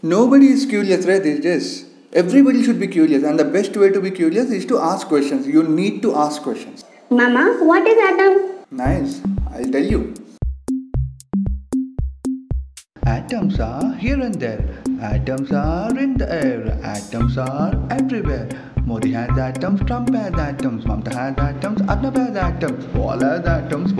Nobody is curious, right, these days. Everybody should be curious, and the best way to be curious is to ask questions. You need to ask questions. Mama, what is atom? Nice, I'll tell you. Atoms are here and there. Atoms are in the air. Atoms are everywhere. Modi has atoms, Trump has atoms, Mamta has atoms, Arnab has atoms, Paul has atoms,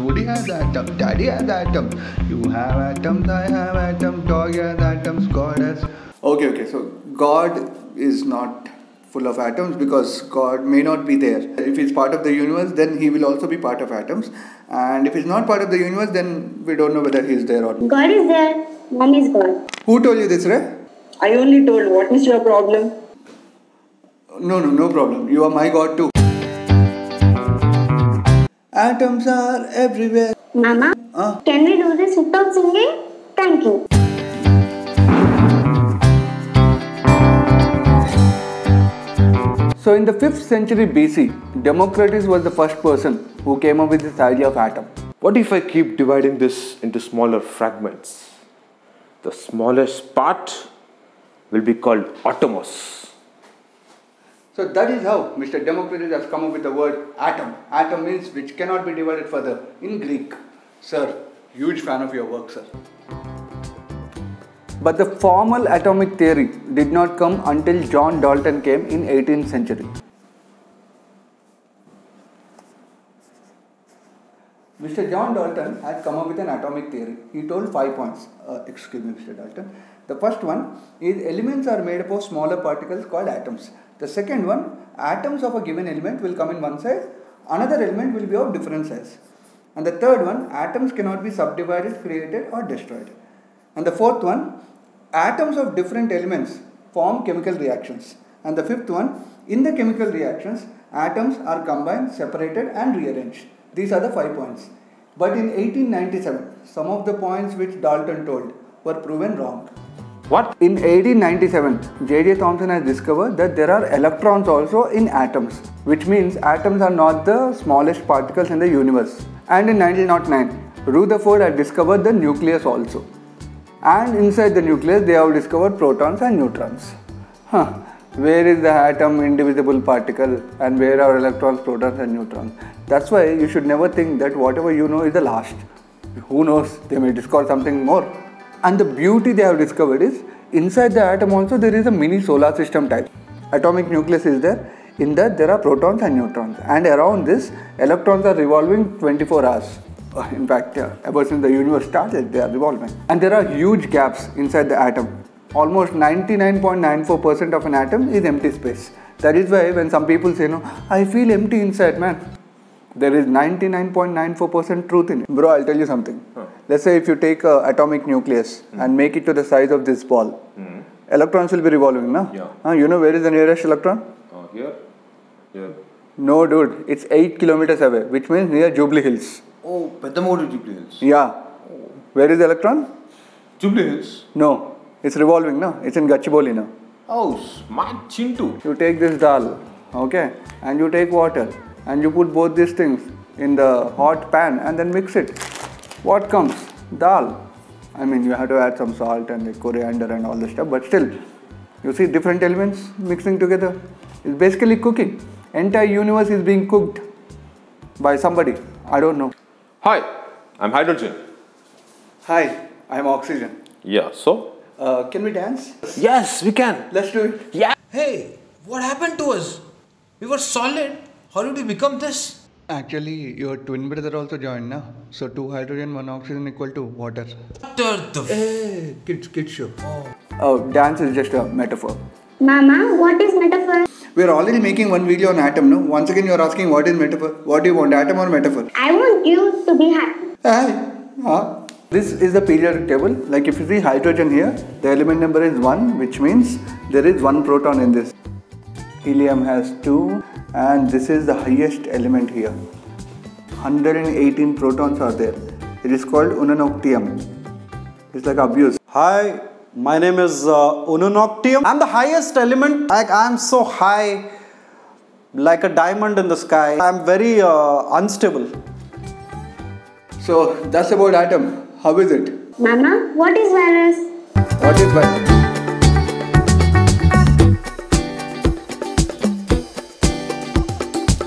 Woody has atoms, Daddy has atoms, you have atoms, I have atoms, dog has atoms, God has... Okay, so God is not full of atoms because God may not be there. If he's part of the universe, then he will also be part of atoms. And if he's not part of the universe, then we don't know whether he's there or not. God is there, Mom is God. Who told you this, Ray? I only told. What is your problem? No problem. You are my God too. Atoms are everywhere. Mama, can we do this without singing? Thank you. So in the 5th century BC, Democritus was the first person who came up with this idea of atom. What if I keep dividing this into smaller fragments? The smallest part will be called atomos. So that is how Mr. Democritus has come up with the word atom. Atom means which cannot be divided further in Greek. Sir, huge fan of your work, sir. But the formal atomic theory did not come until John Dalton came in 18th century. Mr. John Dalton had come up with an atomic theory. He told 5 points. Excuse me, Mr. Dalton. The first one is elements are made up of smaller particles called atoms. The second one, atoms of a given element will come in one size, another element will be of different size. And the third one, atoms cannot be subdivided, created or destroyed. And the fourth one, atoms of different elements form chemical reactions. And the fifth one, in the chemical reactions, atoms are combined, separated and rearranged. These are the 5 points. But in 1897, some of the points which Dalton told were proven wrong. What? In 1897, J.J. Thomson has discovered that there are electrons also in atoms, which means atoms are not the smallest particles in the universe. And in 1909, Rutherford had discovered the nucleus also. And inside the nucleus, they have discovered protons and neutrons. Where is the atom indivisible particle and where are electrons, protons and neutrons? That's why you should never think that whatever you know is the last. Who knows, they may discover something more. And the beauty they have discovered is, inside the atom also there is a mini solar system type. Atomic nucleus is there, in that there are protons and neutrons. And around this, electrons are revolving 24 hours. In fact, ever since the universe started, they are revolving. And there are huge gaps inside the atom. Almost 99.94% of an atom is empty space. That is why when some people say, no, I feel empty inside, man. There is 99.94% truth in it. Bro, I'll tell you something. Let's say if you take an atomic nucleus and make it to the size of this ball, electrons will be revolving, no? Yeah. You know where is the nearest electron? Here? Yeah. No, dude. It's 8 kilometers away, which means near Jubilee Hills. Oh, Petamore Jubilee Hills. Yeah. Oh. Where is the electron? Jubilee Hills? No. It's revolving, no? It's in Gachibowli, no? Oh, smart chintu. You take this dal, okay? And you take water. And you put both these things in the hot pan and then mix it. What comes? Dal. I mean, you have to add some salt and the coriander and all this stuff, but still, you see different elements mixing together. It's basically cooking. Entire universe is being cooked by somebody. I don't know. Hi, I'm hydrogen. Hi, I'm oxygen. Yeah, so? Can we dance? Yes, we can. Let's do it. Yeah. Hey, what happened to us? We were solid. How did we become this? Actually, your twin brother also joined, na? So 2 hydrogen, 1 oxygen equal to water. Water the... Hey, kids show. Oh, dance is just a metaphor. Mama, what is metaphor? We are already making one video on atom, no? Once again, you are asking what is metaphor? What do you want, atom or metaphor? I want you to be happy. This is the periodic table. Like if you see hydrogen here, the element number is 1, which means there is 1 proton in this. Helium has 2. And this is the highest element here. 118 protons are there. It is called ununoctium. It's like abuse. Hi, my name is ununoctium. I'm the highest element. Like I'm so high, like a diamond in the sky. I'm very unstable. So that's about atom. How is it? Mama, what is virus? What is that?